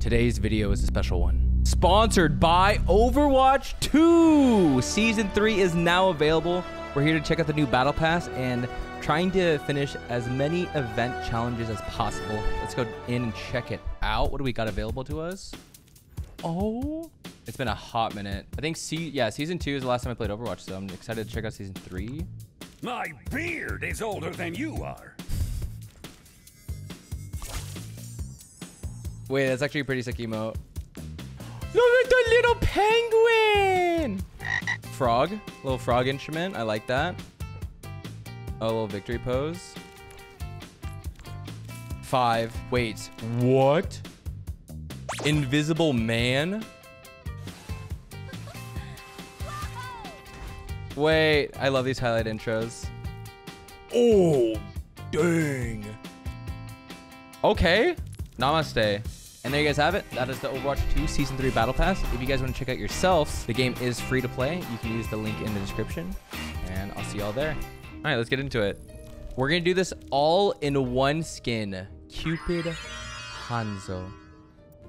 Today's video is a special one. Sponsored by Overwatch 2! Season 3 is now available. We're here to check out the new Battle Pass and trying to finish as many event challenges as possible. Let's go in and check it out. What do we got available to us? Oh, it's been a hot minute. I think, Season 2 is the last time I played Overwatch, so I'm excited to check out Season 3. My beard is older than you are. Wait, that's actually a pretty sick emote. Look at the little penguin! Frog, little frog instrument. I like that. Oh, little victory pose. 5. Wait, what? Invisible man? Wait, I love these highlight intros. Oh, dang. Okay, namaste. And there you guys have it. That is the Overwatch 2 Season 3 Battle Pass. If you guys want to check out yourselves, the game is free to play. You can use the link in the description, and I'll see y'all there. All right, let's get into it. We're going to do this all in one skin, Cupid Hanzo.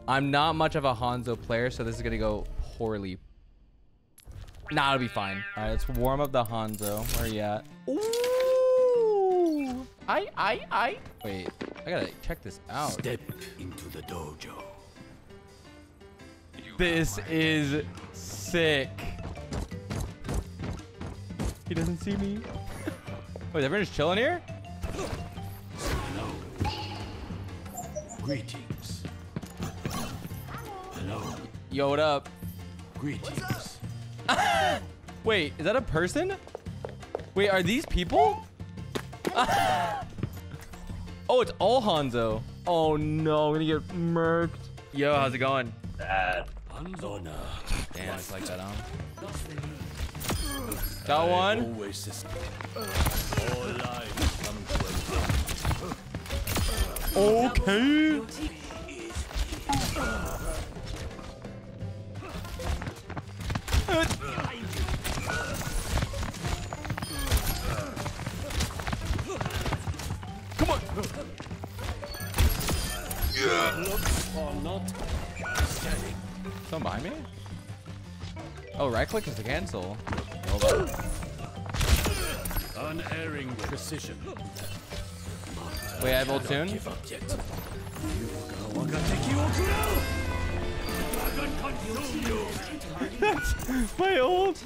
I'm not much of a Hanzo player, so this is going to go poorly. Nah, it'll be fine. All right, let's warm up the Hanzo. Where are you at? Ooh! I. Wait, I gotta check this out. Step into the dojo. This is sick. He doesn't see me. Wait, everyone just chilling here? Hello. Greetings. Hello. Yo, what up? Greetings. Wait, is that a person? Wait, are these people? Oh, it's all Hanzo. Oh no, I'm gonna get murked. Yo, how's it going? Hanzo, no. Damn, it's like that, huh? Got one. Okay. Come on. Don't buy me. Oh, right click is to cancel. Hold on. Unerring precision. Wait, I have old tune. That's my old.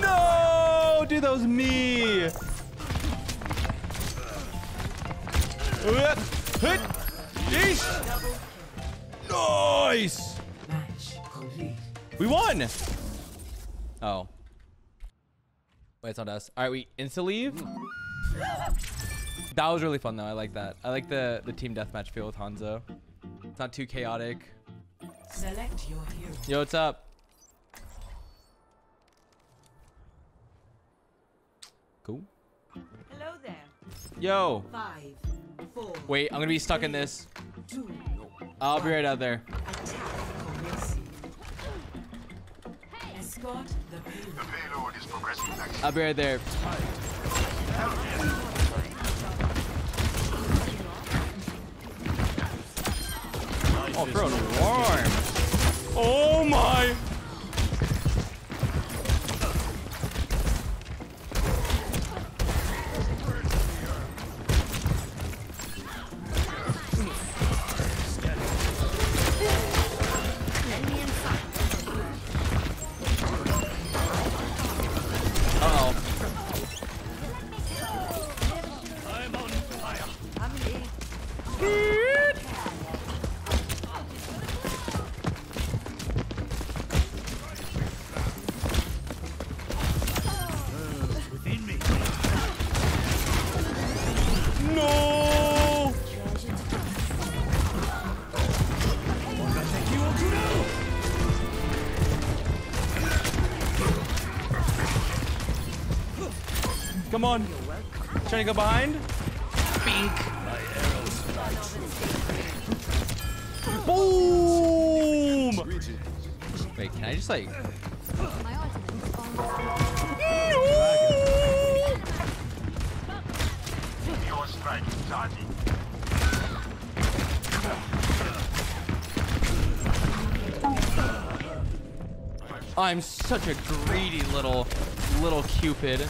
No, dude, that was me. Nice. We won. Oh. Wait, it's not us. All right, we instantly leave. That was really fun though. I like that. I like the team deathmatch feel with Hanzo. It's not too chaotic. Select your hero. Yo, what's up? Cool. Hello there. Yo. 5, 4. Wait, I'm gonna be stuck in this. 2. I'll be right out there. Attack for mercy. Hey. Escort the payload. The payload is progressing. I'll be right there. Oh, bro, warm. Oh my. Come on. Trying to go behind. Bink. Boom. Wait, can I just like... I'm such a greedy little Cupid.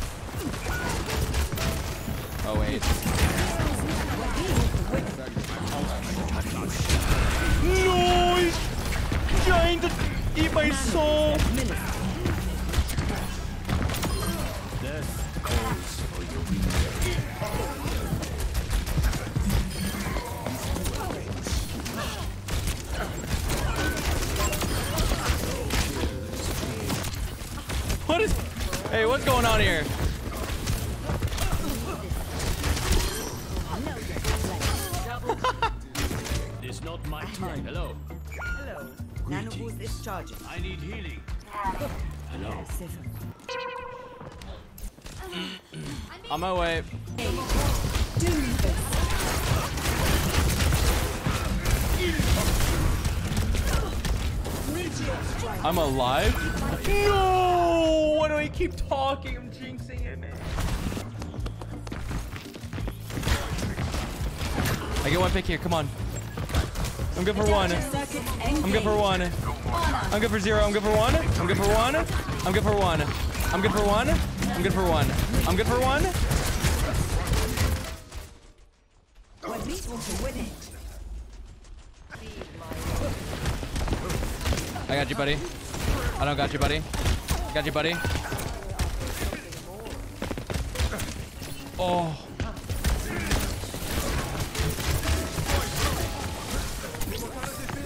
Oh wait. No, he's trying to eat my soul. What is? Hey, what's going on here? It's not my time. Hello. Hello. Nanoboost is charging. I need healing. Hello. On my way. I'm alive? No! Why do I keep talking? I'm jinxing it, man. I get one pick here. Come on. I'm good for one. I'm good for one. I'm good for zero. I'm good for one. I'm good for one. I'm good for one. I'm good for one. I'm good for one. I'm good for one. What needs to win it? I got you, buddy. I don't got you, buddy. Got you, buddy. Oh.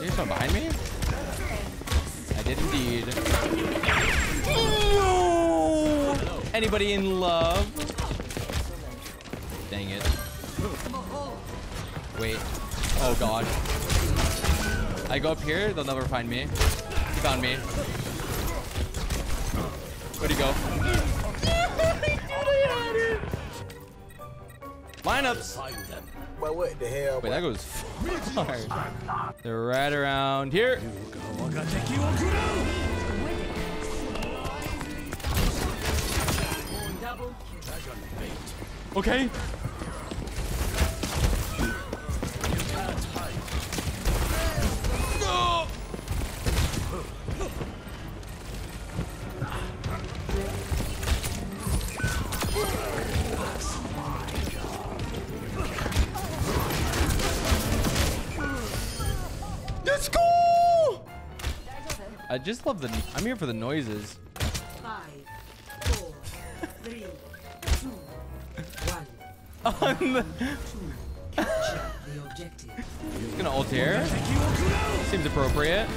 Is someone behind me? I did indeed. No! Anybody in love? Dang it. Wait. Oh god. I go up here, they'll never find me. He found me. Where'd he go? Lineups! But what the hell? Wait, that goes far. They're right around here. Okay. No! Let's go! I just love the... I'm here for the noises. 5, 4, 3, 2, 1. Capture the objective. He's gonna ult here. Seems appropriate.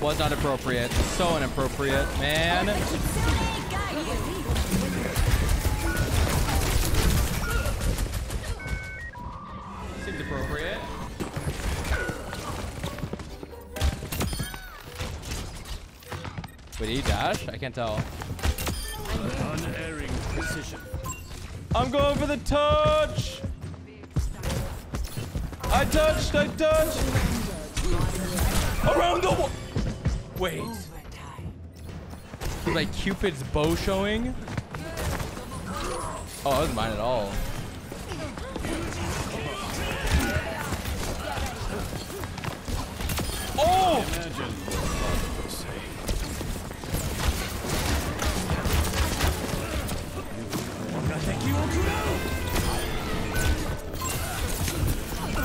Was not appropriate. So inappropriate, man. Seems appropriate. Did he dash? I can't tell. Unerring precision. I'm going for the touch. I touched. I touched. Around the wall. Wait. Like Cupid's bow showing. Oh, that wasn't mine at all. Oh.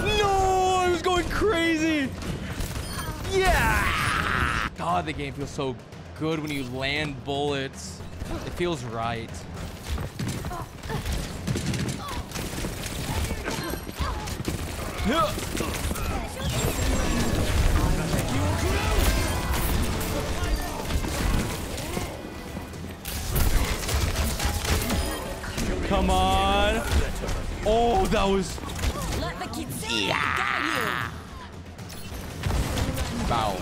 No, I was going crazy. Yeah. God, the game feels so good when you land bullets. It feels right. Come on. Oh, that was... Yeah. Bow.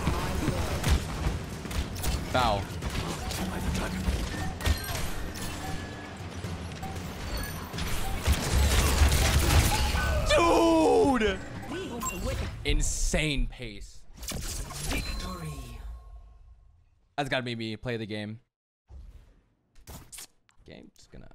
Bow. Dude! Insane pace. Victory. That's gotta make me play the game. Game's gonna